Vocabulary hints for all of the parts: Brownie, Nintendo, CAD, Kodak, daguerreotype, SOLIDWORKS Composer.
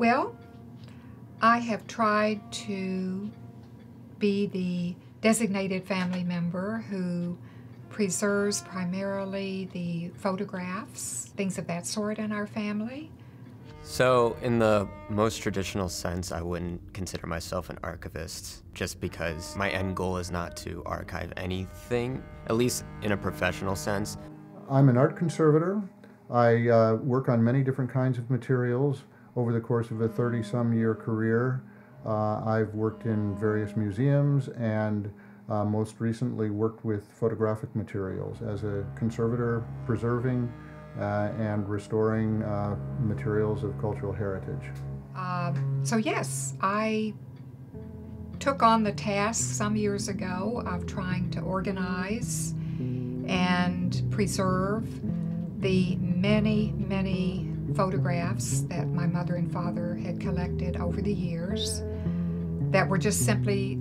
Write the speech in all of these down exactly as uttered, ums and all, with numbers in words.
Well, I have tried to be the designated family member who preserves primarily the photographs, things of that sort in our family. So in the most traditional sense, I wouldn't consider myself an archivist, just because my end goal is not to archive anything, at least in a professional sense. I'm an art conservator. I uh, work on many different kinds of materials over the course of a thirty-some year career. Uh, I've worked in various museums and uh, most recently worked with photographic materials as a conservator, preserving Uh, and restoring uh, materials of cultural heritage. Uh, so yes, I took on the task some years ago of trying to organize and preserve the many, many photographs that my mother and father had collected over the years that were just simply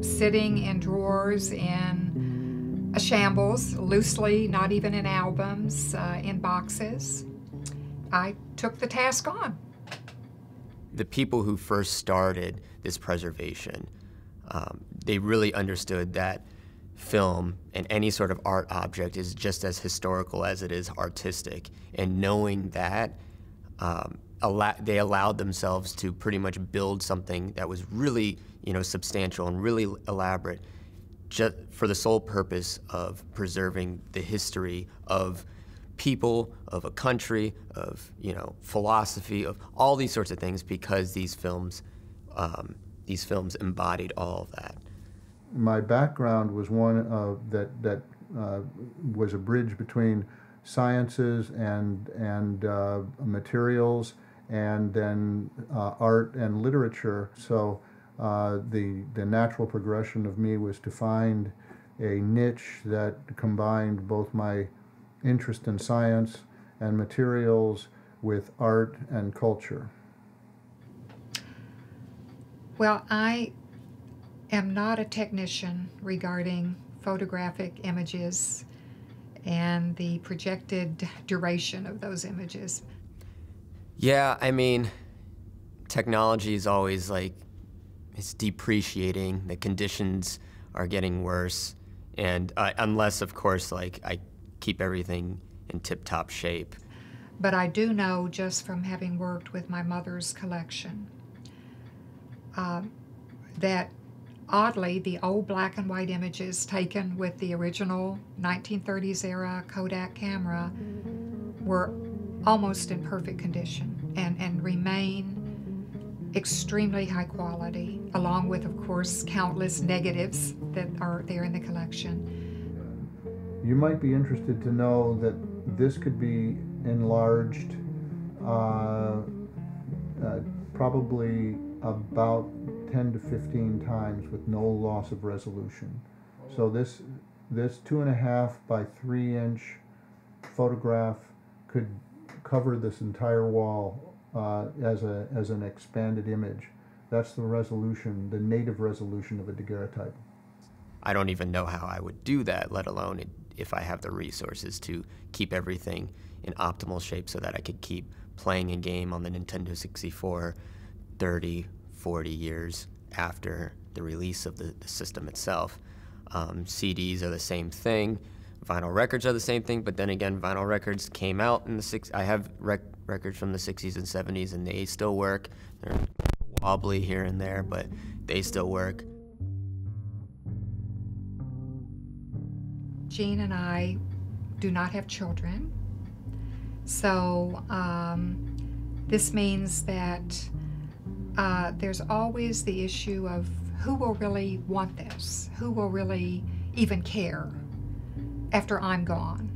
sitting in drawers in a shambles, loosely, not even in albums, uh, in boxes. I took the task on. The people who first started this preservation, um, they really understood that film and any sort of art object is just as historical as it is artistic. And knowing that, um, allow they allowed themselves to pretty much build something that was really, you know, substantial and really elaborate, just for the sole purpose of preserving the history of people, of a country, of, you know, philosophy, of all these sorts of things, because these films, um, these films embodied all of that. My background was one of that that uh, was a bridge between sciences and and uh, materials, and then uh, art and literature. So. Uh, the, the natural progression of me was to find a niche that combined both my interest in science and materials with art and culture. Well, I am not a technician regarding photographic images and the projected duration of those images. Yeah, I mean, technology is always like, it's depreciating, the conditions are getting worse, and uh, unless, of course, like, I keep everything in tip-top shape. But I do know, just from having worked with my mother's collection, uh, that, oddly, the old black and white images taken with the original nineteen thirties era Kodak camera were almost in perfect condition and, and remain extremely high quality, along with, of course, countless negatives that are there in the collection. You might be interested to know that this could be enlarged uh, uh, probably about ten to fifteen times with no loss of resolution. So this, this two and a half by three inch photograph could cover this entire wall Uh, as, a, as an expanded image. That's the resolution, the native resolution of a daguerreotype. I don't even know how I would do that, let alone it, if I have the resources to keep everything in optimal shape so that I could keep playing a game on the Nintendo sixty-four thirty, forty years after the release of the, the system itself. Um, C Ds are the same thing. Vinyl records are the same thing, but then again, vinyl records came out in the six. I have rec records from the sixties and seventies, and they still work. They're wobbly here and there, but they still work. Gene and I do not have children, so um, this means that uh, there's always the issue of who will really want this, who will really even care after I'm gone.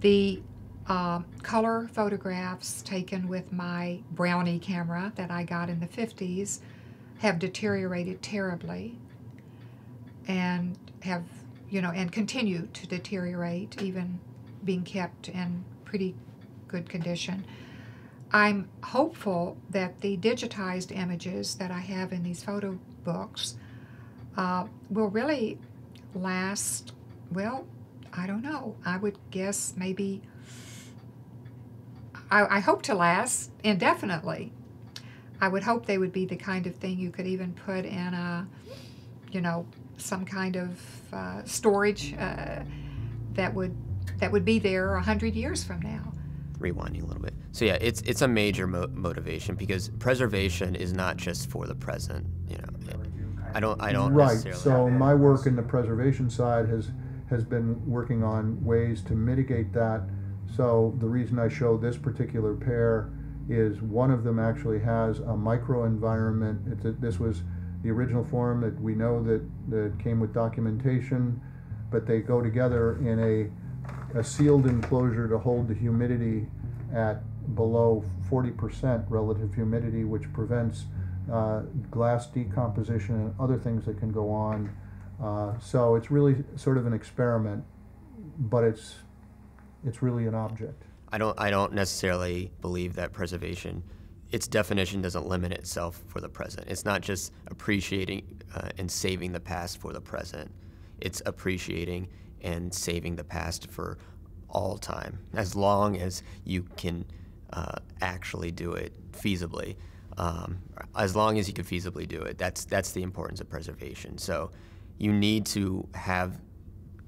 The uh, color photographs taken with my Brownie camera that I got in the fifties have deteriorated terribly and have, you know, and continue to deteriorate, even being kept in pretty good condition. I'm hopeful that the digitized images that I have in these photo books uh, will really last, well, I don't know. I would guess maybe, I, I hope to last indefinitely. I would hope they would be the kind of thing you could even put in a, you know, some kind of uh, storage uh, that would that would be there a hundred years from now. Rewinding a little bit. So yeah, it's it's a major mo motivation because preservation is not just for the present. You know, I don't I don't right. Necessarily so my work in the preservation side has has been working on ways to mitigate that. So the reason I show this particular pair is one of them actually has a microenvironment. It's a, this was the original form that we know that, that came with documentation, but they go together in a, a sealed enclosure to hold the humidity at below forty percent relative humidity, which prevents uh, glass decomposition and other things that can go on. Uh, so it's really sort of an experiment, but it's it's really an object. I don't I don't necessarily believe that preservation, its definition doesn't limit itself for the present. It's not just appreciating uh, and saving the past for the present. It's appreciating and saving the past for all time, as long as you can uh, actually do it feasibly. Um, as long as you can feasibly do it, that's that's the importance of preservation. So you need to have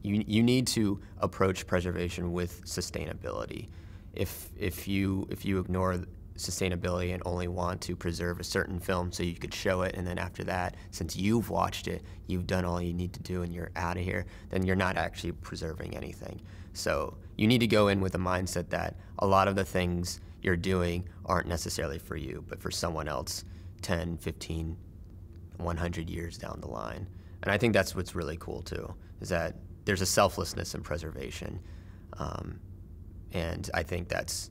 you you need to approach preservation with sustainability. If if you if you ignore sustainability and only want to preserve a certain film so you could show it, and then after that, since you've watched it, you've done all you need to do and you're out of here, then you're not actually preserving anything. So you need to go in with a mindset that a lot of the things you're doing aren't necessarily for you, but for someone else ten, fifteen, a hundred years down the line. And I think that's what's really cool too, is that there's a selflessness in preservation. Um, and I think that's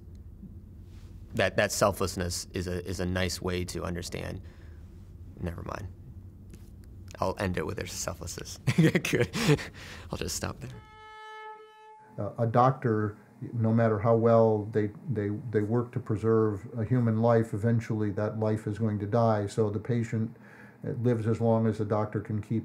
That, that selflessness is a, is a nice way to understand. Never mind. I'll end it with there's selflessness. Good. I'll just stop there. Uh, a doctor, no matter how well they, they, they work to preserve a human life, eventually that life is going to die. So the patient lives as long as the doctor can keep,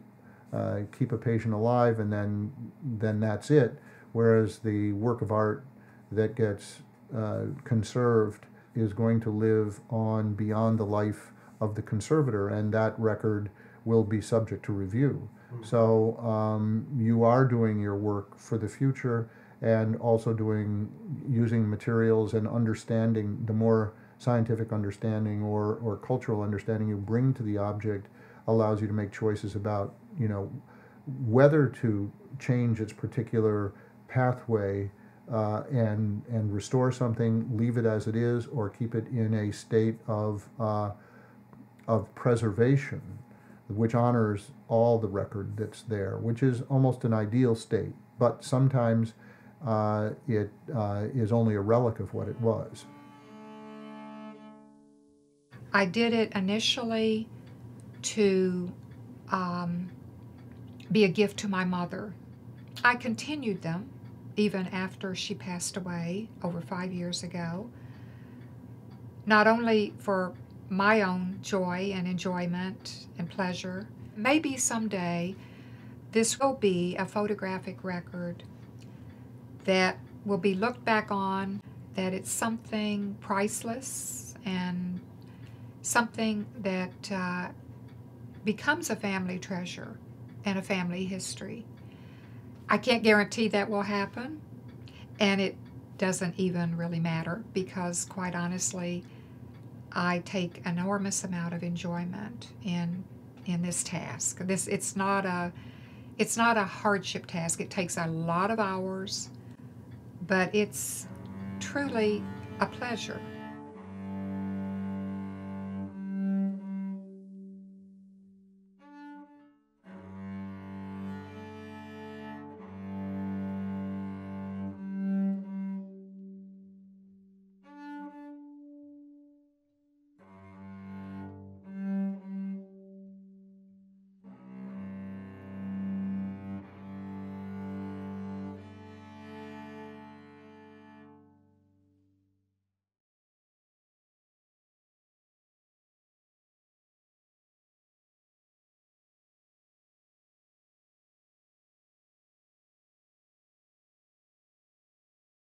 uh, keep a patient alive, and then, then that's it. Whereas the work of art that gets uh, conserved is going to live on beyond the life of the conservator, and that record will be subject to review. Mm-hmm. So um, you are doing your work for the future, and also doing using materials and understanding. The more scientific understanding or, or cultural understanding you bring to the object allows you to make choices about, you know, whether to change its particular pathway Uh, and and restore something, leave it as it is, or keep it in a state of uh, of preservation, which honors all the record that's there, which is almost an ideal state. But sometimes uh, it uh, is only a relic of what it was. I did it initially to um, be a gift to my mother. I continued them even after she passed away over five years ago, not only for my own joy and enjoyment and pleasure. Maybe someday this will be a photographic record that will be looked back on, that it's something priceless and something that uh, becomes a family treasure and a family history. I can't guarantee that will happen, and it doesn't even really matter because, quite honestly, I take an enormous amount of enjoyment in in this task. This it's not a it's not a hardship task. It takes a lot of hours, but it's truly a pleasure.